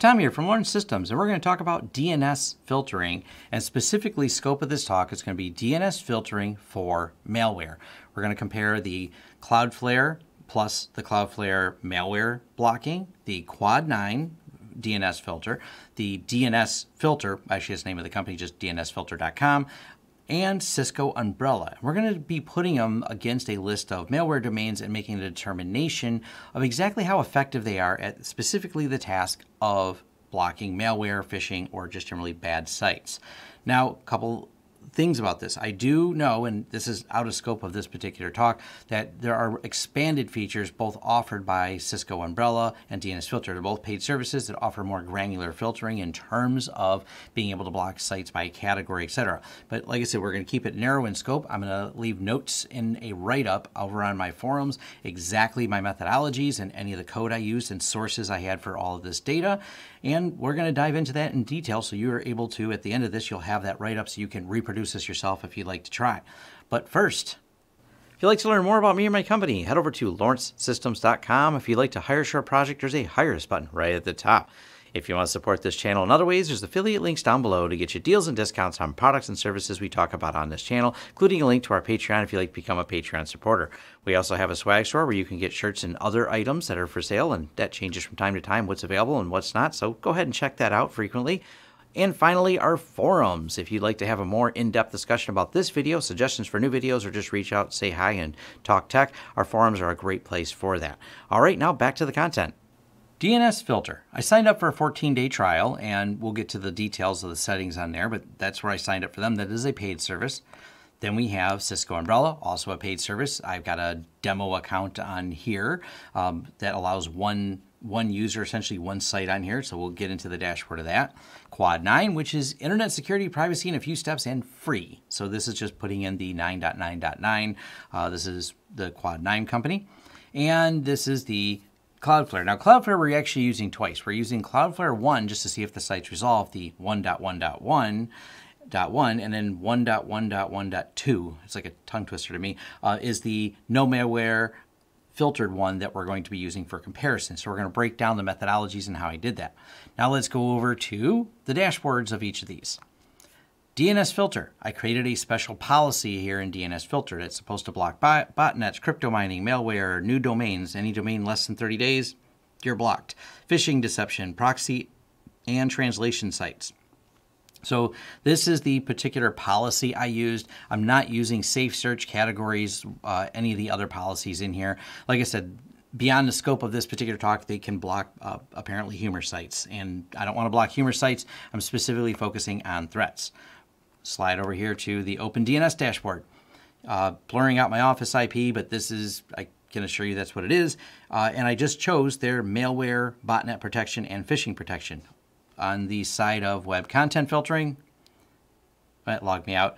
Tom here from Lawrence Systems, and we're going to talk about DNS filtering, and specifically scope of this talk is going to be DNS filtering for malware. We're going to compare the Cloudflare plus the Cloudflare malware blocking, the Quad9 DNS filter, the DNS filter, actually it's the name of the company, just dnsfilter.com, and Cisco Umbrella. We're going to be putting them against a list of malware domains and making a determination of exactly how effective they are at specifically the task of blocking malware, phishing, or just generally bad sites. Now, a couple things about this. I do know, and this is out of scope of this particular talk, that there are expanded features both offered by Cisco Umbrella and DNS Filter. They're both paid services that offer more granular filtering in terms of being able to block sites by category, etc. But like I said, we're going to keep it narrow in scope. I'm going to leave notes in a write-up over on my forums, exactly my methodologies and any of the code I used and sources I had for all of this data. And we're going to dive into that in detail so you are able to, at the end of this, you'll have that write-up so you can reproduce this yourself if you'd like to try. But first, if you'd like to learn more about me or my company, head over to lawrencesystems.com. If you'd like to hire a short project, there's a Hire Us button right at the top. If you want to support this channel in other ways, there's affiliate links down below to get you deals and discounts on products and services we talk about on this channel, including a link to our Patreon if you'd like to become a Patreon supporter. We also have a swag store where you can get shirts and other items that are for sale, and that changes from time to time what's available and what's not, so go ahead and check that out frequently. And finally, our forums. If you'd like to have a more in-depth discussion about this video, suggestions for new videos, or just reach out, say hi, and talk tech, our forums are a great place for that. All right, now back to the content. DNS filter. I signed up for a 14-day trial, and we'll get to the details of the settings on there, but that's where I signed up for them. That is a paid service. Then we have Cisco Umbrella, also a paid service. I've got a demo account on here that allows one user, essentially one site on here, so we'll get into the dashboard of that. Quad9, which is internet security, privacy in a few steps, and free. So this is just putting in the 9.9.9. This is the Quad9 company, and this is the Cloudflare. Now Cloudflare we're actually using twice. We're using Cloudflare 1 just to see if the site's resolved, the 1.1.1.1, and then 1.1.1.2, it's like a tongue twister to me, is the no malware filtered one that we're going to be using for comparison. So we're going to break down the methodologies and how I did that. Now let's go over to the dashboards of each of these. DNS filter. I created a special policy here in DNS filter that's supposed to block botnets, crypto mining, malware, new domains. Any domain less than 30 days, you're blocked. Phishing, deception, proxy, and translation sites. So this is the particular policy I used. I'm not using safe search categories, any of the other policies in here. Like I said, beyond the scope of this particular talk, they can block apparently humor sites. And I don't want to block humor sites. I'm specifically focusing on threats. Slide over here to the OpenDNS dashboard. Blurring out my office IP, but this is, I can assure you that's what it is. And I just chose their malware, botnet protection, and phishing protection. On the side of web content filtering, that logged me out.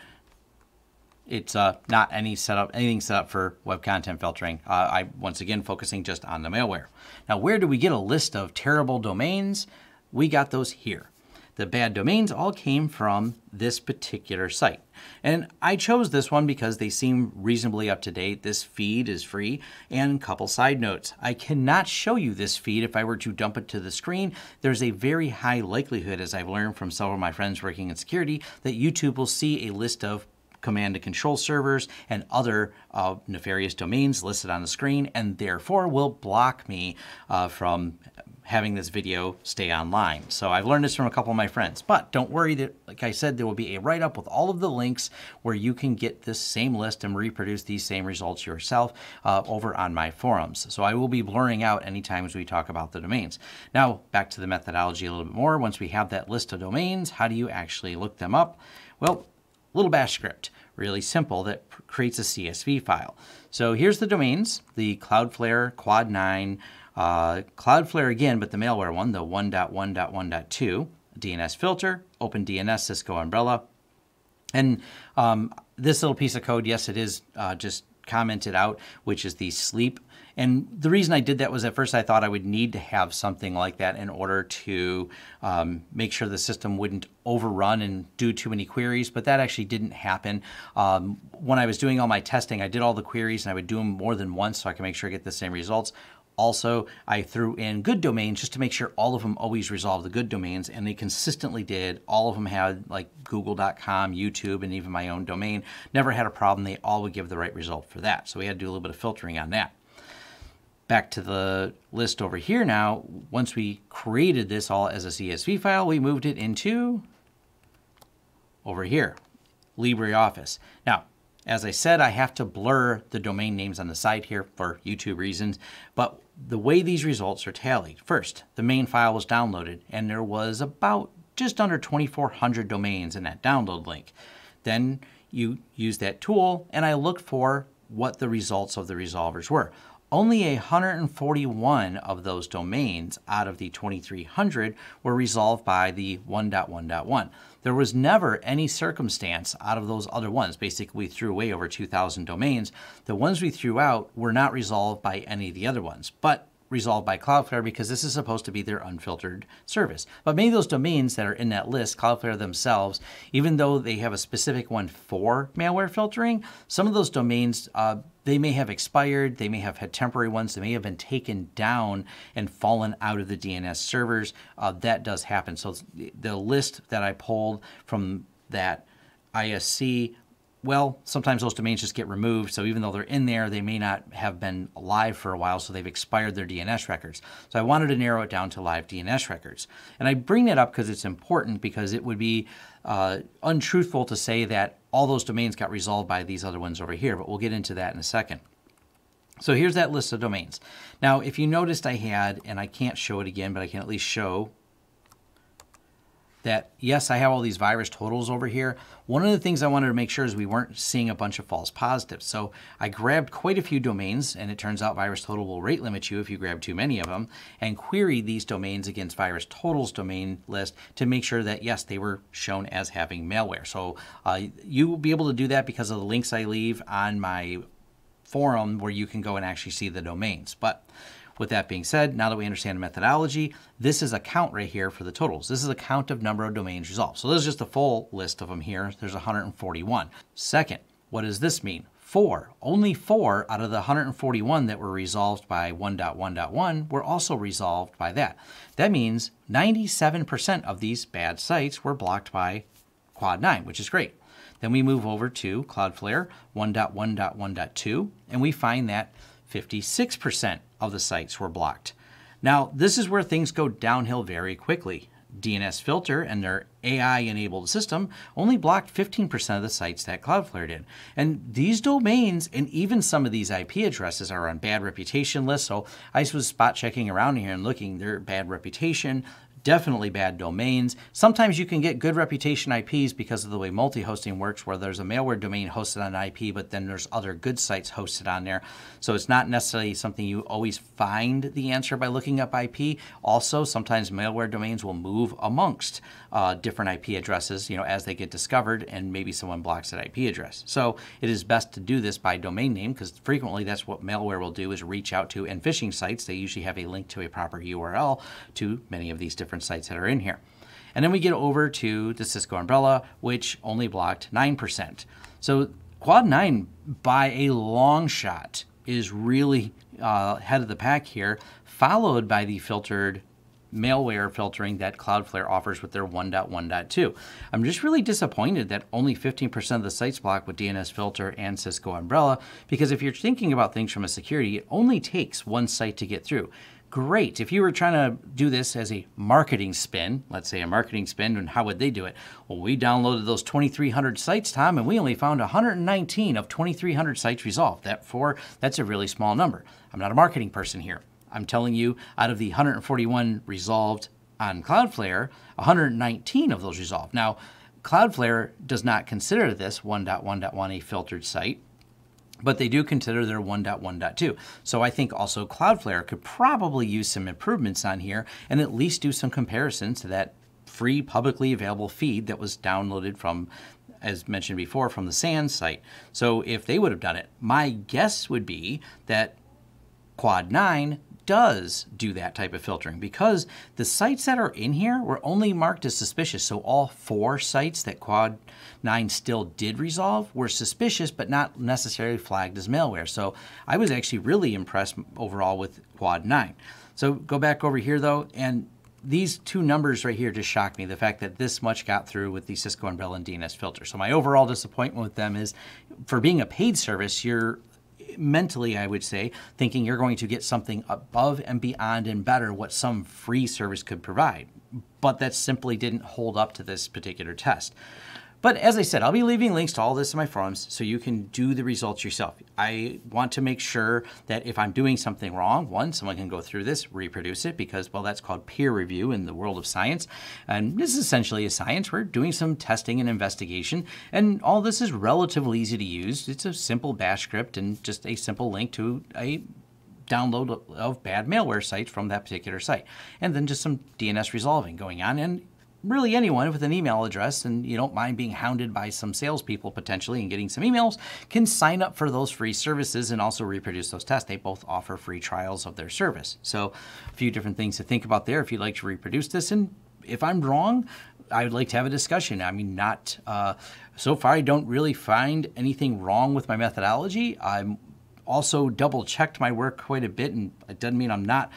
It's not anything set up for web content filtering. I once again focusing just on the malware. Now, where do we get a list of terrible domains? We got those here. The bad domains all came from this particular site. And I chose this one because they seem reasonably up to date. This feed is free. And a couple side notes. I cannot show you this feed if I were to dump it to the screen. There's a very high likelihood, as I've learned from several of my friends working in security, that YouTube will see a list of command and control servers and other nefarious domains listed on the screen, and therefore will block me from having this video stay online. So I've learned this from a couple of my friends, but don't worry that, like I said, there will be a write-up with all of the links where you can get this same list and reproduce these same results yourself over on my forums. So I will be blurring out any times we talk about the domains. Now, back to the methodology a little bit more. Once we have that list of domains, how do you actually look them up? Well, little bash script, really simple, that creates a CSV file. So here's the domains, the Cloudflare, Quad9, Cloudflare again, but the malware one, the 1.1.1.2, DNS filter, OpenDNS, Cisco Umbrella. And this little piece of code, yes, it is just commented out, which is the sleep. And the reason I did that was at first I thought I would need to have something like that in order to make sure the system wouldn't overrun and do too many queries, but that actually didn't happen. When I was doing all my testing, I did all the queries and I would do them more than once so I can make sure I get the same results. Also, I threw in good domains just to make sure all of them always resolve the good domains, and they consistently did. All of them had like google.com, YouTube, and even my own domain. Never had a problem. They all would give the right result for that. So we had to do a little bit of filtering on that. Back to the list over here now. Once we created this all as a CSV file, we moved it into over here, LibreOffice. Now, as I said, I have to blur the domain names on the side here for YouTube reasons, but the way these results are tallied, first, the main file was downloaded, and there was about just under 2,400 domains in that download link. Then you use that tool, and I looked for what the results of the resolvers were. Only 141 of those domains out of the 2,300 were resolved by the 1.1.1. There was never any circumstance out of those other ones. Basically, we threw away over 2,000 domains. The ones we threw out were not resolved by any of the other ones, but resolved by Cloudflare, because this is supposed to be their unfiltered service. But many of those domains that are in that list, Cloudflare themselves, even though they have a specific one for malware filtering, some of those domains, they may have expired, they may have had temporary ones, they may have been taken down and fallen out of the DNS servers. That does happen. So the list that I pulled from that ISC, well, sometimes those domains just get removed. So even though they're in there, they may not have been live for a while, so they've expired their DNS records. So I wanted to narrow it down to live DNS records. And I bring that up because it's important, because it would be untruthful to say that all those domains got resolved by these other ones over here, but we'll get into that in a second. So here's that list of domains. Now, if you noticed, I had, and I can't show it again, but I can at least show that, yes, I have all these virus totals over here. One of the things I wanted to make sure is we weren't seeing a bunch of false positives. So I grabbed quite a few domains, and it turns out Virus Total will rate limit you if you grab too many of them, and queried these domains against Virus Total's domain list to make sure that, yes, they were shown as having malware. So you will be able to do that because of the links I leave on my forum where you can go and actually see the domains. But with that being said, now that we understand the methodology, this is a count right here for the totals. This is a count of number of domains resolved. So this is just the full list of them here. There's 141. Second, what does this mean? 4. Only 4 out of the 141 that were resolved by 1.1.1 were also resolved by that. That means 97% of these bad sites were blocked by Quad9, which is great. Then we move over to Cloudflare 1.1.1.2, and we find that 56% of the sites were blocked. Now, this is where things go downhill very quickly. DNS Filter and their AI-enabled system only blocked 15% of the sites that Cloudflare did. And these domains, and even some of these IP addresses, are on bad reputation lists. So I was spot checking around here and looking, their bad reputation, definitely bad domains. Sometimes you can get good reputation IPs because of the way multi-hosting works, where there's a malware domain hosted on IP, but then there's other good sites hosted on there. So it's not necessarily something you always find the answer by looking up IP. Also, sometimes malware domains will move amongst different IP addresses, you know, as they get discovered, and maybe someone blocks that IP address. So it is best to do this by domain name, because frequently that's what malware will do, is reach out to, and phishing sites, they usually have a link to a proper URL to many of these different sites that are in here. And then we get over to the Cisco Umbrella, which only blocked 9%. So Quad9, by a long shot, is really head of the pack here, followed by the filtered malware filtering that Cloudflare offers with their 1.1.2. I'm just really disappointed that only 15% of the sites blocked with DNS Filter and Cisco Umbrella, because if you're thinking about things from a security, it only takes one site to get through. Great. If you were trying to do this as a marketing spin, let's say a marketing spin, and how would they do it? Well, we downloaded those 2,300 sites, Tom, and we only found 119 of 2,300 sites resolved. That's a really small number. I'm not a marketing person here. I'm telling you, out of the 141 resolved on Cloudflare, 119 of those resolved. Now, Cloudflare does not consider this 1.1.1 a filtered site, but they do consider their 1.1.2. So I think also Cloudflare could probably use some improvements on here and at least do some comparisons to that free publicly available feed that was downloaded from, as mentioned before, from the SANS site. So if they would have done it, my guess would be that Quad9 does do that type of filtering, because the sites that are in here were only marked as suspicious. So all 4 sites that Quad9 still did resolve were suspicious, but not necessarily flagged as malware. So I was actually really impressed overall with Quad9. So go back over here though, and these 2 numbers right here just shocked me, the fact that this much got through with the Cisco Umbrella and DNS filter. So my overall disappointment with them is, for being a paid service, you're mentally, I would say, thinking you're going to get something above and beyond and better what some free service could provide. But that simply didn't hold up to this particular test. But as I said, I'll be leaving links to all this in my forums so you can do the results yourself. I want to make sure that if I'm doing something wrong, 1, someone can go through this, reproduce it, because, well, that's called peer review in the world of science. And this is essentially a science. We're doing some testing and investigation, and all this is relatively easy to use. It's a simple bash script and just a simple link to a download of bad malware sites from that particular site. And then just some DNS resolving going on, and really anyone with an email address, and you don't mind being hounded by some salespeople potentially and getting some emails, can sign up for those free services and also reproduce those tests. They both offer free trials of their service. So a few different things to think about there if you'd like to reproduce this. And if I'm wrong, I would like to have a discussion. I mean, not so far I don't really find anything wrong with my methodology. I'm also double checked my work quite a bit, and it doesn't mean I'm not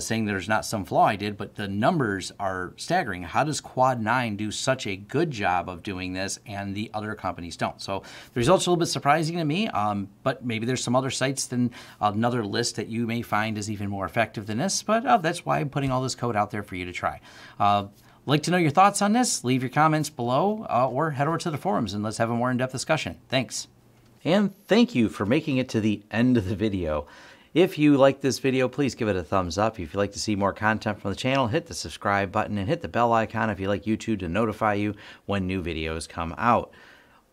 saying there's not some flaw I did, but the numbers are staggering. How does Quad9 do such a good job of doing this and the other companies don't? So the results are a little bit surprising to me, but maybe there's some other sites than another list that you may find is even more effective than this, but that's why I'm putting all this code out there for you to try. Like to know your thoughts on this, leave your comments below, or head over to the forums and let's have a more in-depth discussion. Thanks. And thank you for making it to the end of the video. If you like this video, please give it a thumbs up. If you'd like to see more content from the channel, hit the subscribe button and hit the bell icon if you'd like YouTube to notify you when new videos come out.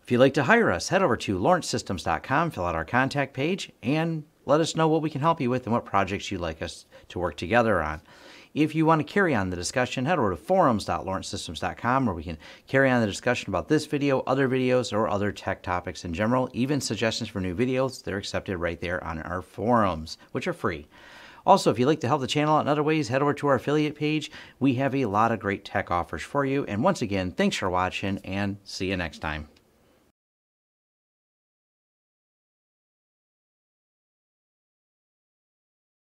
If you'd like to hire us, head over to lawrencesystems.com, fill out our contact page, and let us know what we can help you with and what projects you'd like us to work together on. If you want to carry on the discussion, head over to forums.lawrencesystems.com, where we can carry on the discussion about this video, other videos, or other tech topics in general. Even suggestions for new videos, they're accepted right there on our forums, which are free. Also, if you'd like to help the channel out in other ways, head over to our affiliate page. We have a lot of great tech offers for you. And once again, thanks for watching, and see you next time.